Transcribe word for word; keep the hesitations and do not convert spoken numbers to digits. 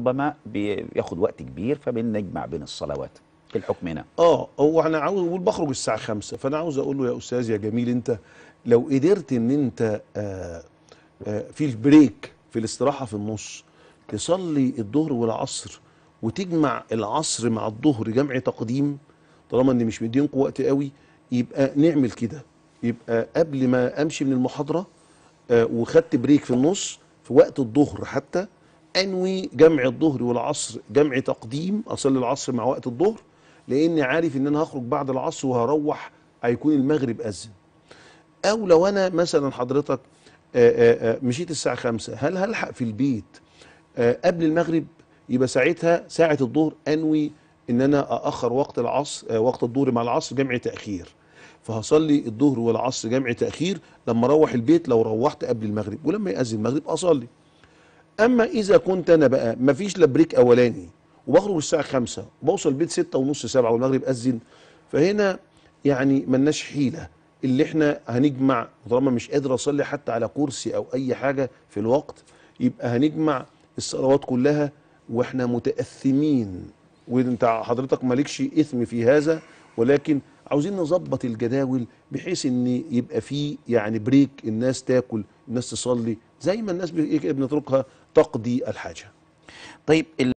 ربما بياخد وقت كبير فبنجمع بين الصلوات في الحكم هنا. اه هو انا عاوز اقول بخرج الساعه خمسة، فانا عاوز اقول له يا استاذ يا جميل، انت لو قدرت ان انت آآ آآ في البريك في الاستراحه في النص تصلي الظهر والعصر وتجمع العصر مع الظهر جمع تقديم، طالما ان مش مدينكم وقت قوي يبقى نعمل كده، يبقى قبل ما امشي من المحاضره وخدت بريك في النص في وقت الظهر حتى انوي جمع الظهر والعصر جمع تقديم، اصلي العصر مع وقت الظهر لاني عارف ان انا هخرج بعد العصر وهروح هيكون المغرب اذن. او لو انا مثلا حضرتك آآ آآ مشيت الساعه خمسة، هل هلحق في البيت قبل المغرب؟ يبقى ساعتها ساعه الظهر انوي ان انا ااخر وقت العصر وقت الظهر مع العصر جمع تاخير، فهصلي الظهر والعصر جمع تاخير لما اروح البيت لو روحت قبل المغرب، ولما يأذن المغرب اصلي. اما اذا كنت انا بقى مفيش لا بريك اولاني وبخرج الساعه خمسة وبوصل البيت ستة ونص سبعة والمغرب اذن، فهنا يعني ملناش حيله اللي احنا هنجمع، طالما مش قادر اصلي حتى على كرسي او اي حاجه في الوقت يبقى هنجمع الصلوات كلها واحنا متاثمين، وانت حضرتك مالكش اثم في هذا، ولكن عاوزين نظبط الجداول بحيث ان يبقى فيه يعني بريك، الناس تاكل الناس تصلي زي ما الناس بنتركها تقضي الحاجه. طيب